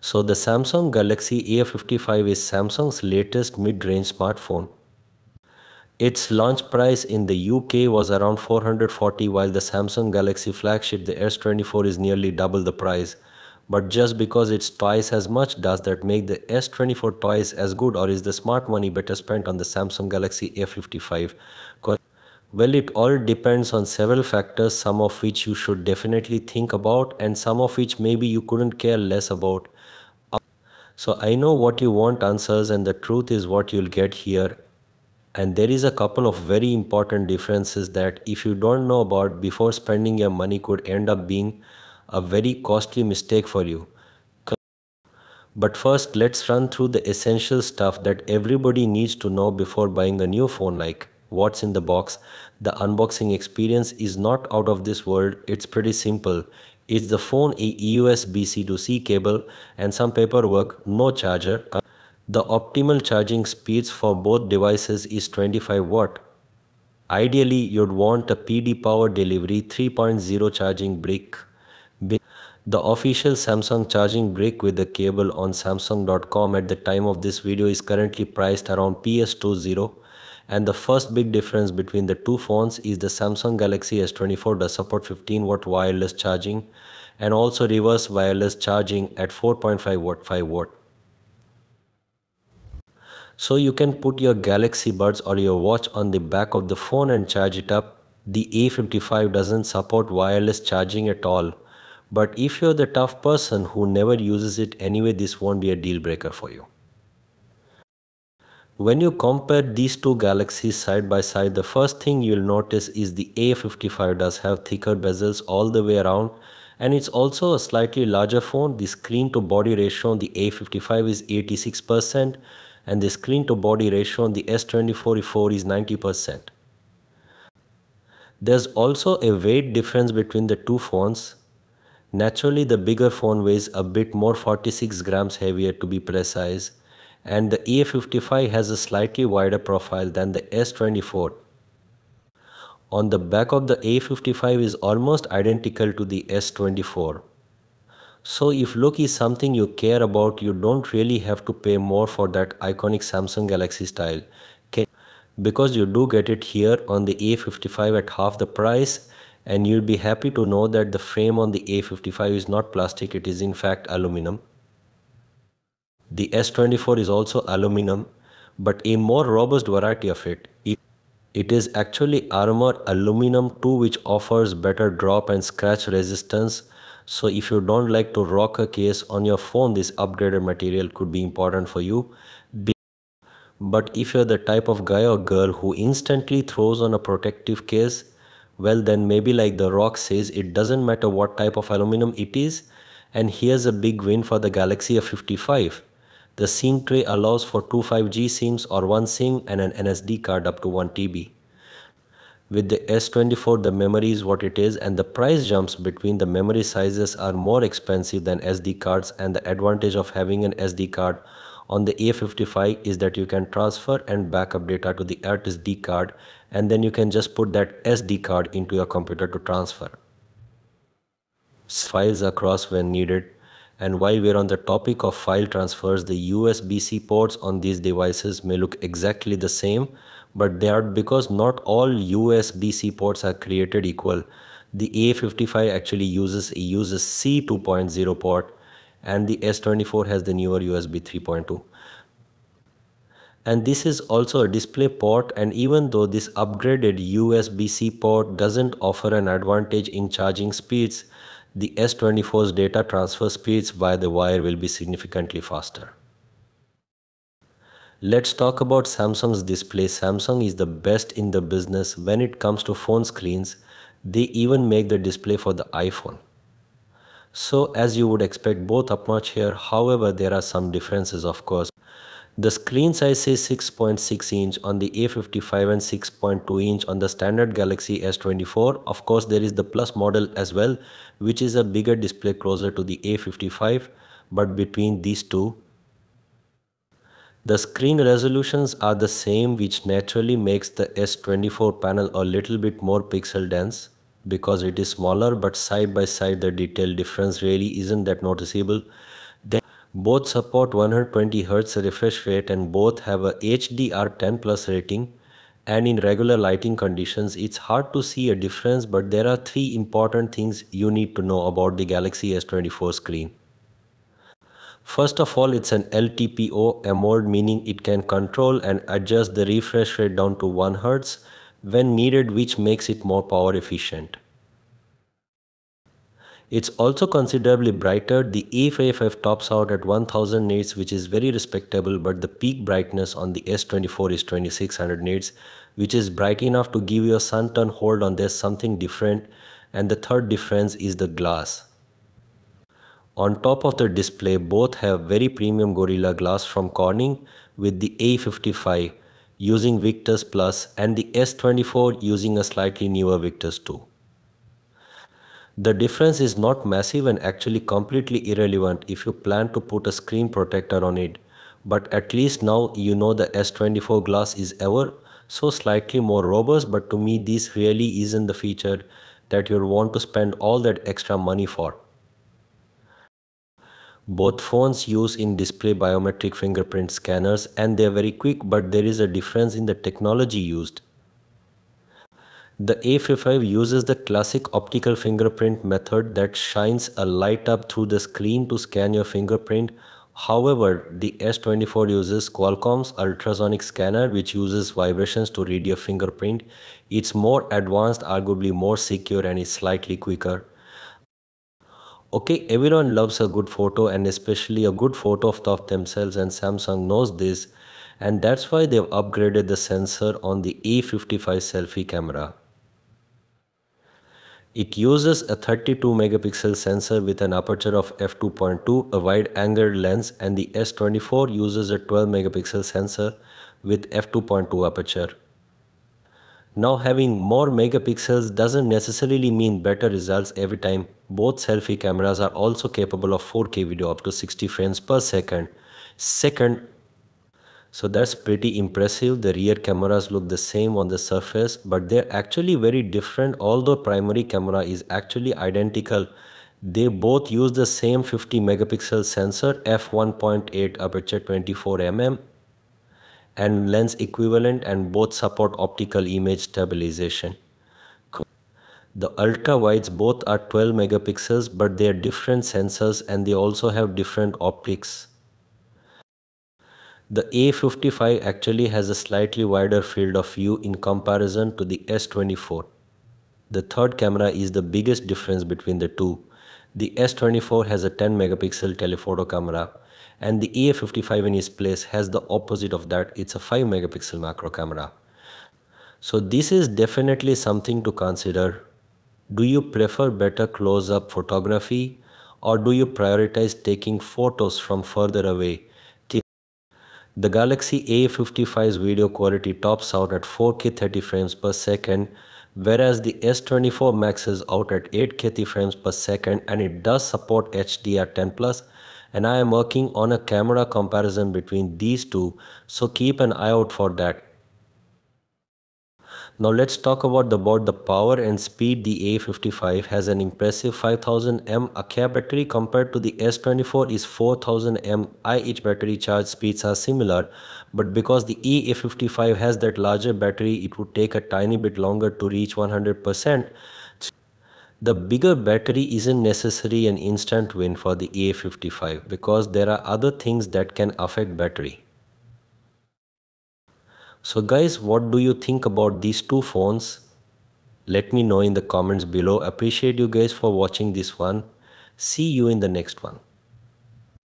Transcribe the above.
So the Samsung Galaxy A55 is Samsung's latest mid-range smartphone. Its launch price in the UK was around $440, while the Samsung Galaxy flagship, the S24, is nearly double the price. But just because it's twice as much, does that make the S24 twice as good, or is the smart money better spent on the Samsung Galaxy A55? Well, it all depends on several factors, some of which you should definitely think about and some of which maybe you couldn't care less about. So I know what you want answers, and the truth is what you'll get here. And there is a couple of very important differences that if you don't know about before spending your money could end up being a very costly mistake for you. But first, let's run through the essential stuff that everybody needs to know before buying a new phone, like what's in the box. The unboxing experience is not out of this world. It's pretty simple. It's the phone, a USB-C to C cable, and some paperwork, no charger. The optimal charging speeds for both devices is 25 watts. Ideally, you'd want a PD power delivery 3.0 charging brick. The official Samsung charging brick with the cable on samsung.com at the time of this video is currently priced around PS20. And the first big difference between the two phones is the Samsung Galaxy S24 does support 15-watt wireless charging and also reverse wireless charging at 4.5 watt 5 watt. So you can put your Galaxy Buds or your watch on the back of the phone and charge it up. The A55 doesn't support wireless charging at all, but if you're the tough person who never uses it anyway, this won't be a deal breaker for you. When you compare these two Galaxies side by side, the first thing you'll notice is the A55 does have thicker bezels all the way around, and it's also a slightly larger phone. The screen to body ratio on the A55 is 86% and the screen to body ratio on the S24 is 90%. There's also a weight difference between the two phones. Naturally, the bigger phone weighs a bit more, 46 grams heavier to be precise. And the A55 has a slightly wider profile than the S24. On the back of the A55 is almost identical to the S24. So if look is something you care about, you don't really have to pay more for that iconic Samsung Galaxy style, because you do get it here on the A55 at half the price, and you'll be happy to know that the frame on the A55 is not plastic, it is in fact aluminum. The S24 is also aluminum, but a more robust variety of it. It is actually Armor Aluminum 2, which offers better drop and scratch resistance. So if you don't like to rock a case on your phone, this upgraded material could be important for you. But if you're the type of guy or girl who instantly throws on a protective case, well then maybe like the rock says, it doesn't matter what type of aluminum it is. And here's a big win for the Galaxy A55. The SIM tray allows for two 5G SIMs or one SIM and an NSD card up to 1 TB. With the S24, the memory is what it is, and the price jumps between the memory sizes are more expensive than SD cards, and the advantage of having an SD card on the A55 is that you can transfer and backup data to the SD card, and then you can just put that SD card into your computer to transfer files across when needed. And while we're on the topic of file transfers, the USB-C ports on these devices may look exactly the same, but they are because not all USB-C ports are created equal. The A55 actually uses C 2.0 port, and the S24 has the newer USB 3.2. And this is also a display port, and even though this upgraded USB-C port doesn't offer an advantage in charging speeds, the S24's data transfer speeds by the wire will be significantly faster. Let's talk about Samsung's display. Samsung is the best in the business when it comes to phone screens. They even make the display for the iPhone. So as you would expect, both up-notch here. However, there are some differences, of course. The screen size is 6.6 inch on the A55 and 6.2 inch on the standard Galaxy S24. Of course, there is the Plus model as well, which is a bigger display closer to the A55, but between these two, the screen resolutions are the same, which naturally makes the S24 panel a little bit more pixel dense because it is smaller, but side by side the detail difference really isn't that noticeable. Both support 120Hz refresh rate and both have a HDR10+ rating, and in regular lighting conditions it's hard to see a difference, but there are three important things you need to know about the Galaxy S24 screen. First of all, it's an LTPO AMOLED, meaning it can control and adjust the refresh rate down to 1Hz when needed, which makes it more power efficient. It's also considerably brighter. The A55 tops out at 1000 nits, which is very respectable, but the peak brightness on the S24 is 2600 nits, which is bright enough to give your sun-tan hold on there's something different. And the third difference is the glass. On top of the display, both have very premium Gorilla Glass from Corning, with the A55 using Victus Plus and the S24 using a slightly newer Victus 2. The difference is not massive and actually completely irrelevant if you plan to put a screen protector on it, but at least now you know the S24 glass is ever so slightly more robust. But to me, this really isn't the feature that you'll want to spend all that extra money for. Both phones use in-display biometric fingerprint scanners and they're very quick, but there is a difference in the technology used. The A55 uses the classic optical fingerprint method that shines a light up through the screen to scan your fingerprint. However, the S24 uses Qualcomm's ultrasonic scanner, which uses vibrations to read your fingerprint. It's more advanced, arguably more secure, and is slightly quicker. Okay, everyone loves a good photo, and especially a good photo of themselves, and Samsung knows this, and that's why they've upgraded the sensor on the A55 selfie camera. It uses a 32-megapixel sensor with an aperture of f2.2, a wide-angle lens, and the S24 uses a 12-megapixel sensor with f2.2 aperture. Now, having more megapixels doesn't necessarily mean better results every time. Both selfie cameras are also capable of 4K video up to 60 frames per second. So that's pretty impressive. The rear cameras look the same on the surface, but they're actually very different. Although primary camera is actually identical, they both use the same 50-megapixel sensor, f1.8 aperture 24mm and lens equivalent, and both support optical image stabilization. The ultra wides both are 12 megapixels, but they are different sensors and they also have different optics. The A55 actually has a slightly wider field of view in comparison to the S24. The third camera is the biggest difference between the two. The S24 has a 10-megapixel telephoto camera, and the A55 in its place has the opposite of that. It's a 5-megapixel macro camera. So this is definitely something to consider. Do you prefer better close-up photography, or do you prioritize taking photos from further away? The Galaxy A55's video quality tops out at 4K 30 frames per second, whereas the S24 maxes out at 8K 30 frames per second, and it does support HDR10+, and I am working on a camera comparison between these two, so keep an eye out for that. Now let's talk about the power and speed. The A55 has an impressive 5000 mAh battery compared to the S24 is 4000 mAh. Battery charge speeds are similar, but because the A55 has that larger battery, it would take a tiny bit longer to reach 100%. The bigger battery isn't necessarily an instant win for the A55 because there are other things that can affect battery. So guys, what do you think about these two phones? Let me know in the comments below. Appreciate you guys for watching this one. See you in the next one.